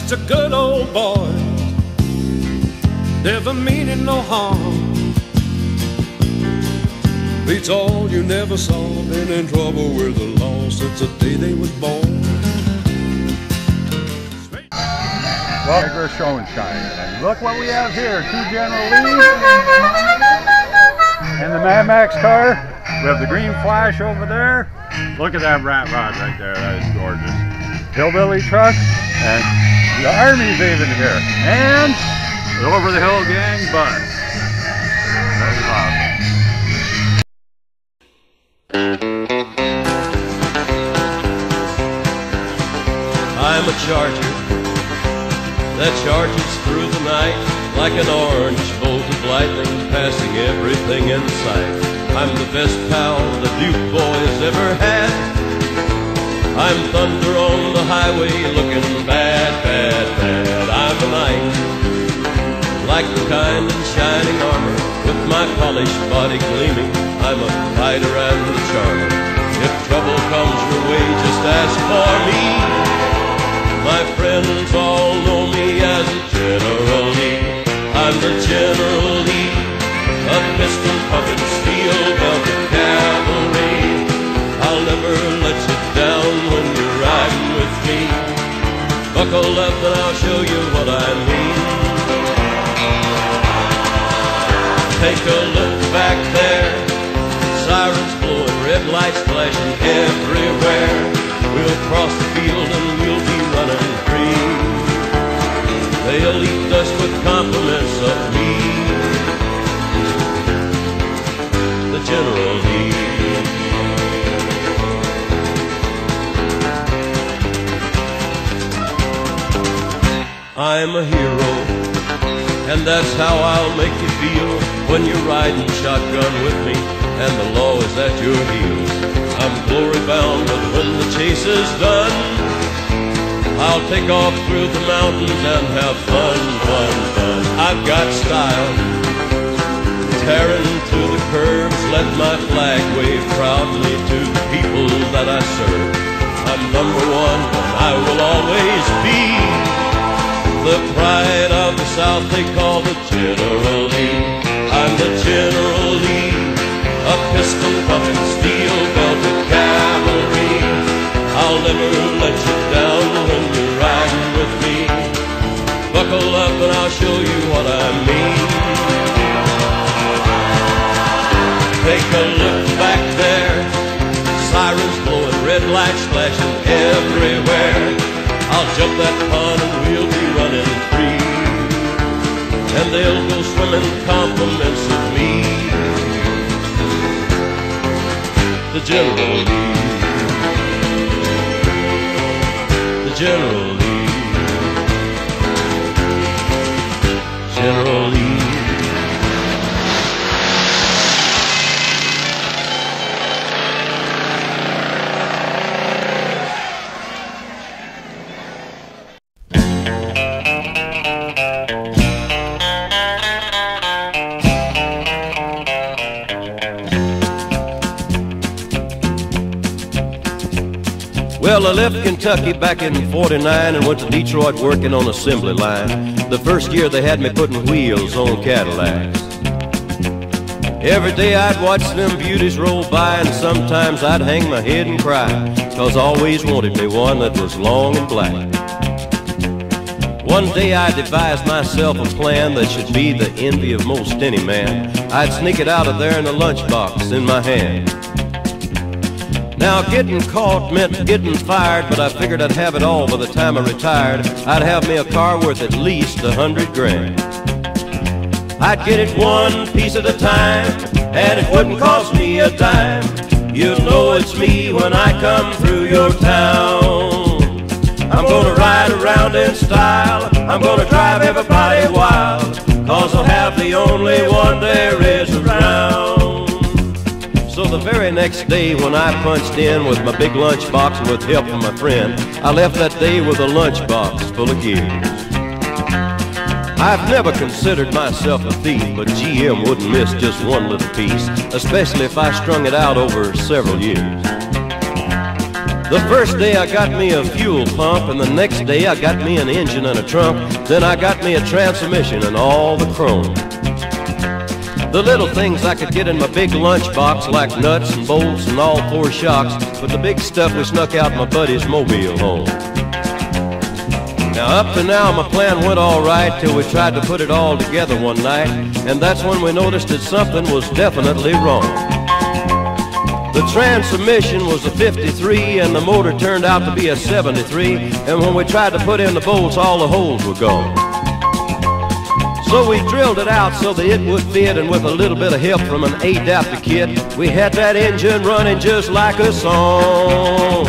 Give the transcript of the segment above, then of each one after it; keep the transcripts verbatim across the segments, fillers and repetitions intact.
just a good old boy, never meaning no harm. Beats all you never saw, been in trouble with the law since the day they was born. Well, there goes show and shine. And look what we have here, two General Lees and the Mad Max car. We have the green flash over there. Look at that rat rod right there, that is gorgeous. Hillbilly truck, and the Army's even here. And the Over the Hill Gang bus. That's awesome. I'm a charger that charges through the night, like an orange bolt of lightning passing everything in sight. I'm the best pal the Duke boys ever had. I'm thunder on the highway looking bad, bad, bad. I'm a knight, like the kind in shining armor, with my polished body gleaming. I'm a fighter and a charmer. If trouble comes your way, just ask for me. My friends all know me as a General Lee. I'm the General Lee, a pistol puffin' steel belted cavalry. I'll never let you down when you're riding with me. Buckle up and I'll show you what I mean. Take a look back there, sirens blowing, red lights flashing everywhere. We'll cross the field and we'll be running free. They'll eat us with compliments of me, the General Lee. I'm a hero, and that's how I'll make you feel when you're riding shotgun with me and the law is at your heels. I'm glory bound, but when the chase is done, I'll take off through the mountains and have fun, fun, fun. I've got style, tearing through the curves. Let my flag wave proudly to the people that I serve. I'm number one, and I will always be the pride of the South they call the General Lee. I'm the General Lee, a pistol puffin' steel belted cavalry. I'll never let you down when you're riding with me. Buckle up and I'll show you what I mean. Take a look back there, sirens blowing, red lights flashing everywhere. I'll jump that pond and we'll be running free, and they'll go swimming compliments of me, the General Lee, the General Lee, General Lee. Well, I left Kentucky back in forty-nine and went to Detroit working on assembly line. The first year they had me putting wheels on Cadillacs. Every day I'd watch them beauties roll by, and sometimes I'd hang my head and cry, 'cause I always wanted me one that was long and black. One day I devised myself a plan that should be the envy of most any man. I'd sneak it out of there in a lunchbox in my hand. Now getting caught meant getting fired, but I figured I'd have it all by the time I retired. I'd have me a car worth at least a hundred grand. I'd get it one piece at a time, and it wouldn't cost me a dime. You know it's me when I come through your town. I'm gonna ride around in style, I'm gonna drive everybody wild, 'cause I'll have the only one there is around. So the very next day when I punched in with my big lunchbox and with help from my friend, I left that day with a lunchbox full of gears. I've never considered myself a thief, but G M wouldn't miss just one little piece, especially if I strung it out over several years. The first day I got me a fuel pump, and the next day I got me an engine and a trunk. Then I got me a transmission and all the chrome. The little things I could get in my big lunchbox, like nuts and bolts and all four shocks, but the big stuff we snuck out my buddy's mobile home. Now up to now my plan went all right, till we tried to put it all together one night, and that's when we noticed that something was definitely wrong. The transmission was a fifty-three and the motor turned out to be a seventy-three, and when we tried to put in the bolts, all the holes were gone. So we drilled it out so that it would fit, and with a little bit of help from an adapter kit, we had that engine running just like a song.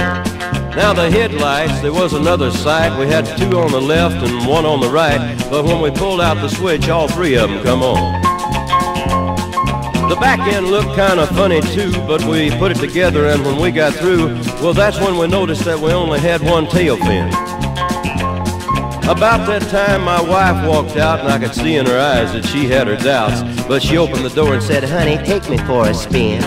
Now the headlights, there was another sight. We had two on the left and one on the right, but when we pulled out the switch, all three of them come on. The back end looked kind of funny too, but we put it together, and when we got through, well, that's when we noticed that we only had one tail fin. About that time my wife walked out, and I could see in her eyes that she had her doubts, but she opened the door and said, "Honey, take me for a spin."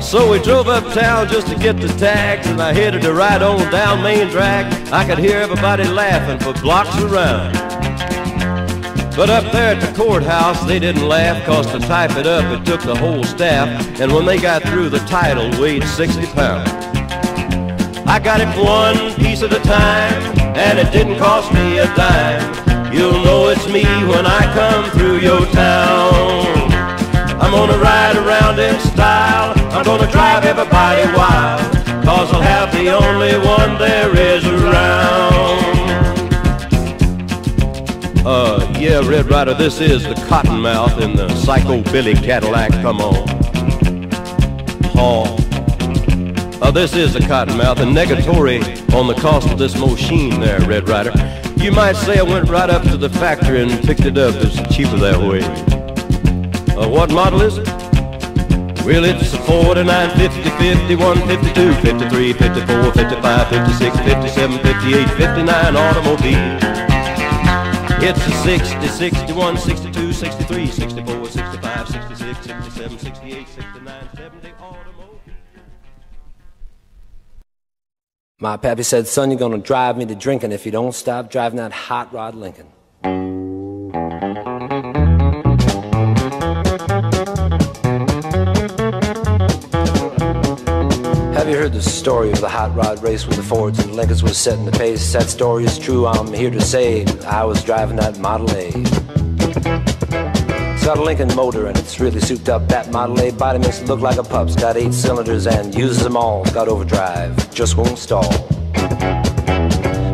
So we drove uptown just to get the tags, and I headed to ride on down Main Drag. I could hear everybody laughing for blocks around. But up there at the courthouse they didn't laugh, cause to type it up it took the whole staff, and when they got through the title weighed sixty pounds. I got it one piece at a time, and it didn't cost me a dime. You'll know it's me when I come through your town. I'm gonna ride around in style, I'm gonna drive everybody wild, cause I'll have the only one there is around. Uh, yeah, Red Rider, this is the Cottonmouth in the Psycho Billy Cadillac, come on. Haw. Uh, this is the Cottonmouth, and negatory on the cost of this machine there, Red Rider. You might say I went right up to the factory and picked it up. It's cheaper that way. Uh, what model is it? Well, it's a forty-nine, fifty, fifty-one, fifty-two, fifty-three, fifty-four, fifty-five, fifty-six, fifty-seven, fifty-eight, fifty-nine automobile. It's a sixty, sixty-one, sixty-two, sixty-three, sixty-four, sixty-five, sixty-six, sixty-seven, sixty-eight, sixty-nine, seventy automobile. My pappy said, "Son, you're gonna drive me to drinking if you don't stop driving that hot rod Lincoln." Have you heard the story of the hot rod race when the Fords and Lincolns was setting the pace? That story is true, I'm here to say, I was driving that Model A. It's got a Lincoln motor and it's really souped up. That Model A body makes it look like a pup. It's got eight cylinders and uses them all. It's got overdrive, just won't stall.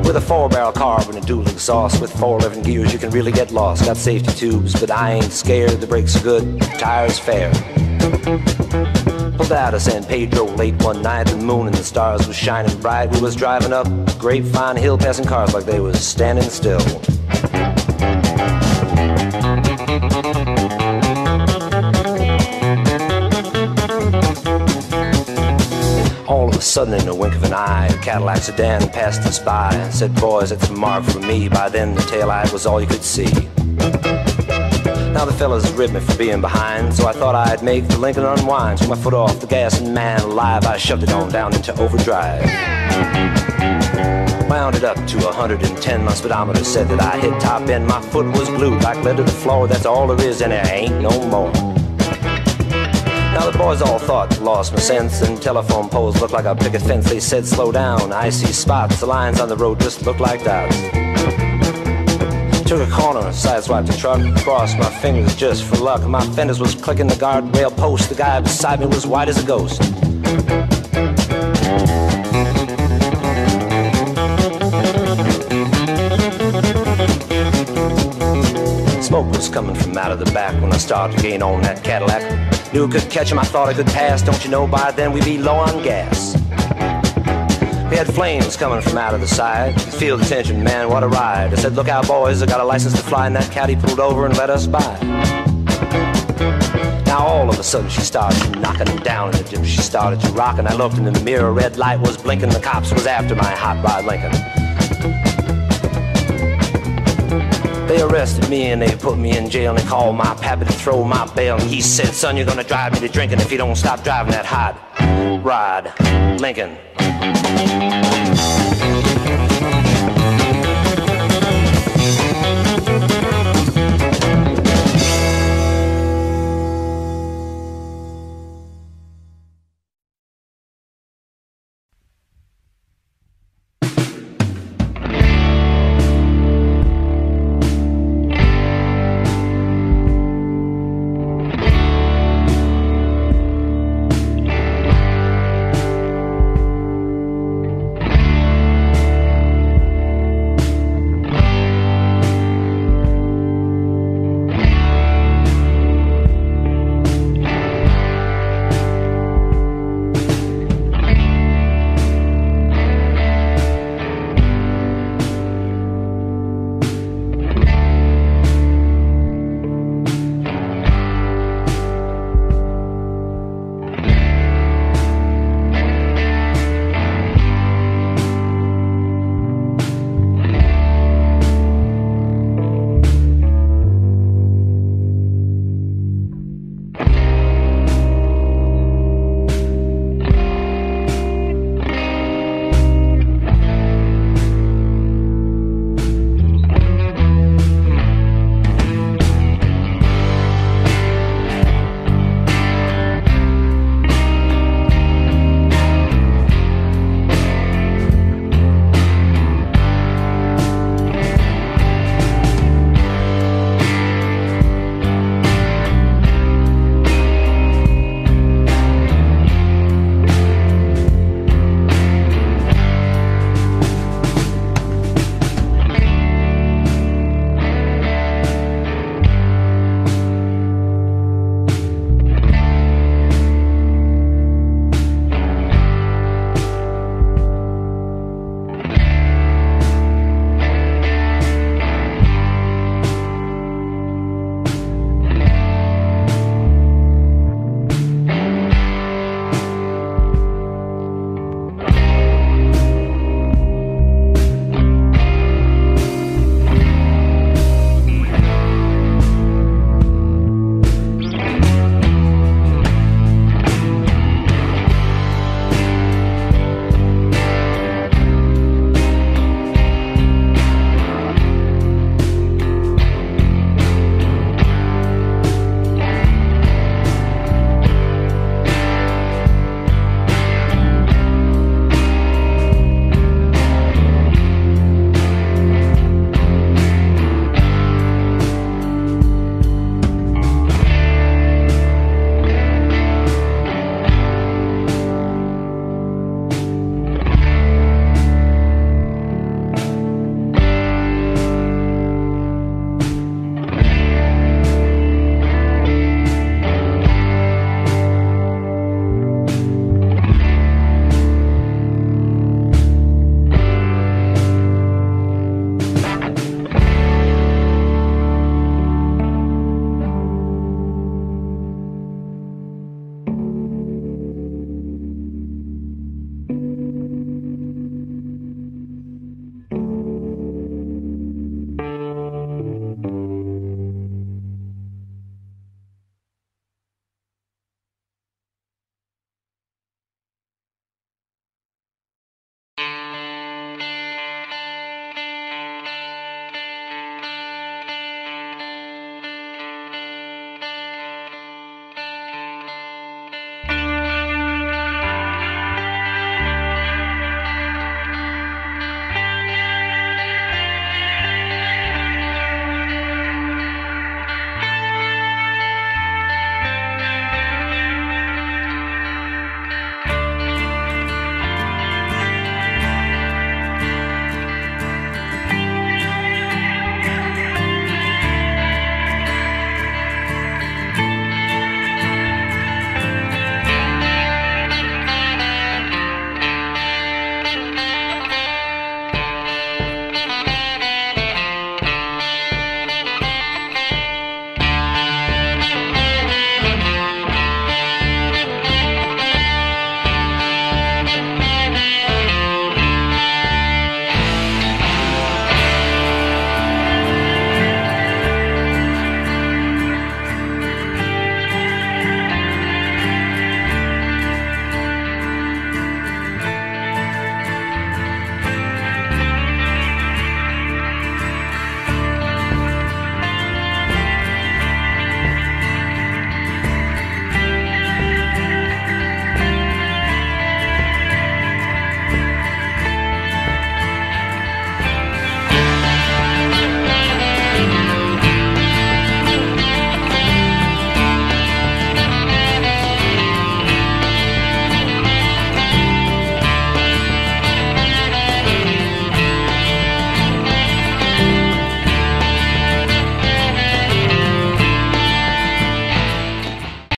With a four-barrel carb and a dual exhaust, with four living gears you can really get lost. Got safety tubes, but I ain't scared. The brakes are good, tires fair. Pulled out of San Pedro late one night. The moon and the stars was shining bright. We was driving up Grapevine Hill, passing cars like they was standing still. Suddenly, in a wink of an eye, a Cadillac sedan passed us by and said, "Boys, it's a marvel for me." By then, the taillight was all you could see. Now the fellas ribbed me for being behind, so I thought I'd make the Lincoln unwind. Took my foot off the gas, and man alive, I shoved it on down into overdrive. Rounded up to one hundred ten, my speedometer said that I hit top end. My foot was glued like lead to the floor. That's all there is, and there ain't no more. Now the boys all thought, lost my sense, and telephone poles looked like a picket fence. They said, "Slow down, icy spots, the lines on the road just look like dots." Took a corner, sideswiped the truck, crossed my fingers just for luck. My fenders was clicking the guardrail post, the guy beside me was white as a ghost. Smoke was coming from out of the back when I started to gain on that Cadillac. Knew I could catch him, I thought I could pass. Don't you know, by then we'd be low on gas. We had flames coming from out of the side. Feel the tension, man, what a ride. I said, "Look out, boys, I got a license to fly." And that caddy pulled over and let us by. Now all of a sudden she started knocking down in the dip. She started to rock, and I looked in the mirror. Red light was blinking, the cops was after my hot rod Lincoln. They arrested me and they put me in jail, and they called my pappy to throw my bail. And he said, "Son, you're gonna drive me to drinking if you don't stop driving that hot rod Lincoln."